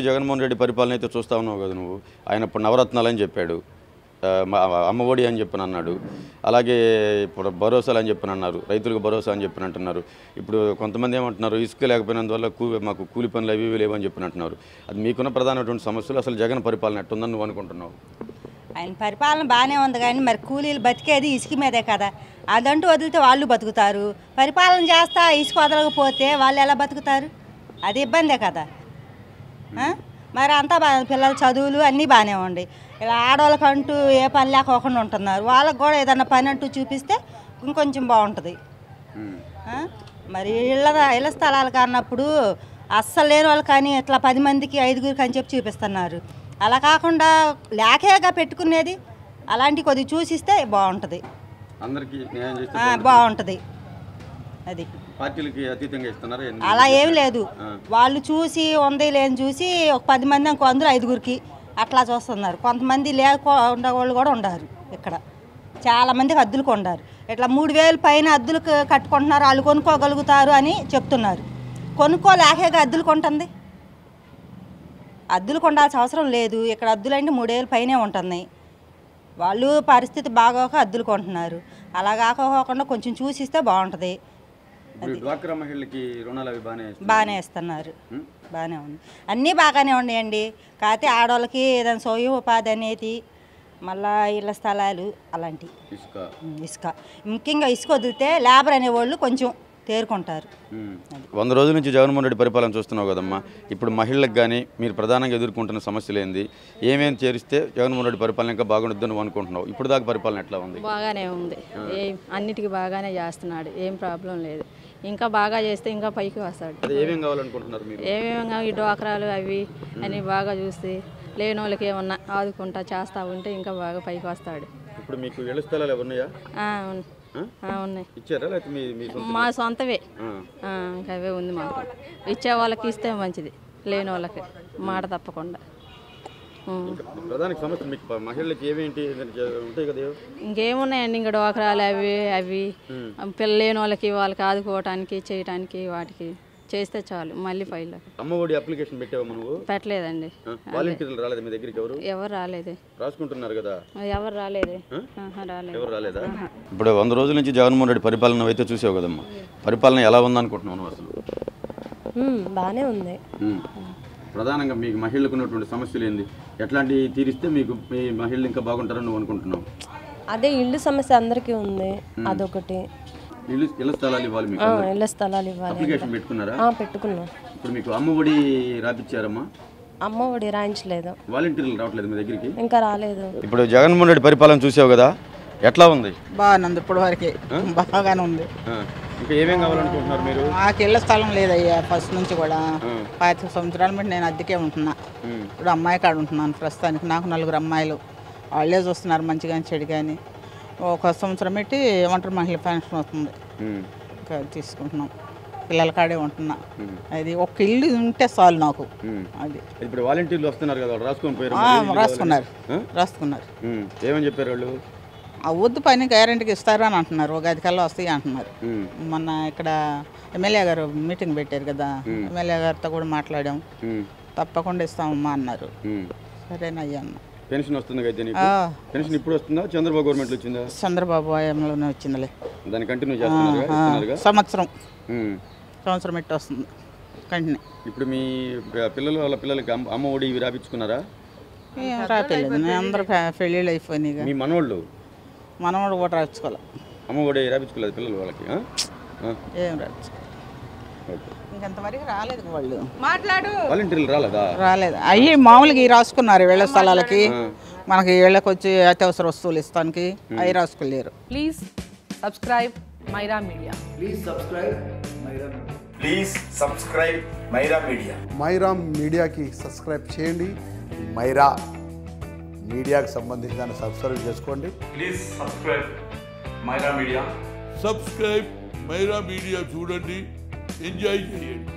ఇప్పటికీ జగన్మోహన్ రెడ్డి పరిపాలన అయితే చూస్తా ఉన్నావు కదా నువ్వు. ఆయన నవరత్నాలని చెప్పాడు, అమ్మఒడి అని చెప్పని అన్నాడు, అలాగే ఇప్పుడు భరోసాలు అని చెప్పని అన్నారు, రైతులకు భరోసా అని చెప్పని అంటున్నారు. ఇప్పుడు కొంతమంది ఏమంటున్నారు, ఇసుక లేకపోయినందువల్ల మాకు కూలి పనులు అవి లేవని చెప్పని అంటున్నారు. అది మీకున్న ప్రధానమైనటువంటి సమస్యలు. అసలు జగన్ పరిపాలన ఎట్టుందని నువ్వు అనుకుంటున్నావు? ఆయన పరిపాలన బాగానే ఉంది, కానీ మరి కూలీలు బతికేది ఇసుక మీదే కదా. అదంటూ వదిలితే వాళ్ళు బతుకుతారు, పరిపాలన చేస్తా ఇసుక వదలకపోతే వాళ్ళు ఎలా బతుకుతారు? అది ఇబ్బందే కదా. మరి అంతా పిల్లల చదువులు అన్నీ బాగానే ఉండి ఇలా ఆడవాళ్ళకంటూ ఏ పని లేకోకుండా ఉంటున్నారు. వాళ్ళకు కూడా ఏదన్నా పని అంటూ చూపిస్తే ఇంకొంచెం బాగుంటుంది. మరి ఇళ్ళ స్థలాలు కానప్పుడు అస్సలు లేని వాళ్ళు కానీ ఇట్లా 10 మందికి 5గురికి అని చెప్పి చూపిస్తున్నారు. అలా కాకుండా లేఖగా పెట్టుకునేది అలాంటి కొద్ది చూసిస్తే బాగుంటుంది, అందరికీ బాగుంటుంది. అది పార్టీలకి అతీతంగా ఇస్తున్నారు, అలా ఏం లేదు. వాళ్ళు చూసి ఉంది లేని చూసి ఒక 10 మంది ఇంకో 5గురికి అట్లా చూస్తున్నారు. కొంతమంది లేకుండా వాళ్ళు కూడా ఉండారు, ఇక్కడ చాలామందికి అద్దులకు ఉండారు. ఇట్లా 3000 పైన అద్దులకు కట్టుకుంటున్నారు, వాళ్ళు కొనుక్కోగలుగుతారు అని చెప్తున్నారు. కొనుక్కోలేక అద్దులకు ఉంటుంది, అద్దులు కొండాల్సిన అవసరం లేదు. ఇక్కడ అద్దులు అంటే 3000 పైనే ఉంటున్నాయి, వాళ్ళు పరిస్థితి బాగోక అద్దులు కొంటున్నారు. అలా కాకోకుండా కొంచెం చూసిస్తే బాగుంటుంది. బాగానే ఇస్తున్నారు, బాగానే ఉంది, అన్నీ బాగానే ఉన్నాయండి. కాకపోతే ఆడవాళ్ళకి ఏదైనా సోయం ఉపాధి అనేది, మళ్ళా ఇళ్ళ స్థలాలు అలాంటి ఇసుక, ముఖ్యంగా ఇసుక వదిలితే లేబర్ అనేవాళ్ళు కొంచెం తేరుకుంటారు. 100 రోజుల నుంచి జగన్మోహన్ రెడ్డి పరిపాలన చూస్తున్నావు కదమ్మా. ఇప్పుడు మహిళలకు కానీ మీరు ప్రధానంగా ఎదుర్కొంటున్న సమస్యలు ఏంది? ఏమేమి చేరిస్తే జగన్మోహన్ రెడ్డి పరిపాలన ఇంకా బాగుంటుందని అనుకుంటున్నావు? ఇప్పుడు దాకా పరిపాలన ఎట్లా ఉంది? బాగానే ఉంది, అన్నిటికీ బాగానే చేస్తున్నాడు, ఏం ప్రాబ్లం లేదు. ఇంకా బాగా చేస్తే ఇంకా పైకి వస్తాడు. ఏమేమి కావాలనుకుంటున్నారు మీరు? ఏమేమి ఈ డోక్రాలు అవి అని బాగా చూస్తే లేని వాళ్ళకి ఏమన్నా ఆదుకుంటా చేస్తూ ఉంటే ఇంకా బాగా పైకి వస్తాడు. ఇప్పుడు మీకు ఇళ్ళ స్థలాలు ఎవరున్నాయా? మా సొంతవే ఇంకా అవే ఉంది మాకు. ఇచ్చే వాళ్ళకి ఇస్తే మంచిది, లేని వాళ్ళకి మాట తప్పకుండా. ఇంకేమున్నాయండి ఇంకా డోకరాలు అవి పిల్ల లేని వాళ్ళకి వాళ్ళకి ఆదుకోవటానికి చేయటానికి వాటికి చేస్తే చాలు. మళ్ళీ ఫైల్ అమ్మఒడి అప్లికేషన్ పెట్టలేదండి, ఎవరు రాలేదే, రాసుకుంటున్నారు కదా, ఎవరు రాలేదే, ఎవరు రాలేదా? ఇప్పుడు 100 రోజుల నుంచి జగన్మోహన్ రెడ్డి పరిపాలన అయితే చూసావు కదమ్మా, పరిపాలన ఎలా ఉందనుకుంటున్నాను? అసలు బాగానే ఉంది. ప్రధానంగా మీకు మహిళలకు ఉన్నటువంటి సమస్యలు ఏంది? ఎట్లాంటి తీరిస్తే మీకు మహిళలు ఇంకా బాగుంటారని నువ్వు అనుకుంటున్నావు? అదే ఇల్లు సమస్య అందరికీ ఉంది, అదొకటి. ఇళ్ళ స్థలాలు పెట్టుకున్నాం. ఇప్పుడు మీకు అమ్మఒడి రాయించారమ్మా? అమ్మఒడి రాయించలేదు, వాలంటీర్లు రావట్లేదు మీ దగ్గరికి, ఇంకా రాలేదు. ఇప్పుడు జగన్మోహన్ రెడ్డి పరిపాలన చూసావు కదా, ఎట్లా ఉంది? బాగానే ఇప్పుడు వరకే బాగానే ఉంది. ఇంకా ఏమేమి కావాలనుకుంటున్నారు మీరు? మాకు ఇళ్ళ స్థలం లేదయ్యా, ఫస్ట్ నుంచి కూడా 5 సంవత్సరాల బట్టి నేను అద్దెకే ఉంటున్నా. ఇప్పుడు అమ్మాయి కాడ ఉంటున్నాను ప్రస్తుతానికి. నాకు 4 అమ్మాయిలు, వాళ్ళే చూస్తున్నారు మంచిగా చెడు. కానీ 1 సంవత్సరం పెట్టి ఏమంటారు మహిళ పెన్షన్ వస్తుంది, తీసుకుంటున్నాం. పిల్లల కాడే ఉంటున్నా, అది 1 ఇల్లు ఉంటే చాలు నాకు. అది ఇప్పుడు వాలంటీర్లు వస్తున్నారు కదా, రాసుకున్నారు. ఏమని చెప్పారు వాళ్ళు? వద్దు పని గ్యారెంటీకి ఇస్తారు అని అంటున్నారు, 1 గదికల్లా వస్తాయి అంటున్నారు. మొన్న ఇక్కడ ఎమ్మెల్యే గారు మీటింగ్ పెట్టారు కదా, ఎమ్మెల్యే గారితో కూడా మాట్లాడాము, తప్పకుండా ఇస్తామమ్మా అన్నారు. సరేనయ్యా అన్న. పెన్షన్ వస్తుంది అయితే నీకు? పెన్షన్ ఇప్పుడు వస్తుందా, చంద్రబాబు గవర్నమెంట్ వచ్చిందా? చంద్రబాబు హయాంలోనే వచ్చిందిలే, దాన్ని కంటిన్యూ చేస్తున్నారు. సంవత్సరం ఎట్టు వస్తుంది కంటిన్యూ. ఇప్పుడు మీ పిల్లలు వాళ్ళ పిల్లలకి అమ్మఒడి రాపించుకున్నారా? రాపించలేదు, అందరూ పెళ్ళిళ్ళు అయిపోయినాయి. మీ మనవాళ్ళు మనవాడు కూడా రాపించుకోవాలి, అమ్మఒడి రాపించుకోలేదు పిల్లలు వాళ్ళకి. ఏం రాపించుకో ఇంకంతవరకు రాలేదు వాళ్ళు, వాలంటీర్లు రాలేదు. అయ్యి మామూలుగా రాసుకున్నారు వేళ స్థలాలకి, మనకి వేళకి వచ్చి అత్యవసర వస్తువులు ఇస్తానికి అవి రాసుకోలేరు. Please subscribe Myra media, please subscribe Myra media. Myra మీడియాకి సబ్స్క్రైబ్ చేయండి, మైరా మీడియాకి సంబంధించిన సబ్స్క్రైబ్ చేసుకోండి. Please subscribe Myra media, subscribe Myra media చూడండి, ఎంజాయ్ చేయండి.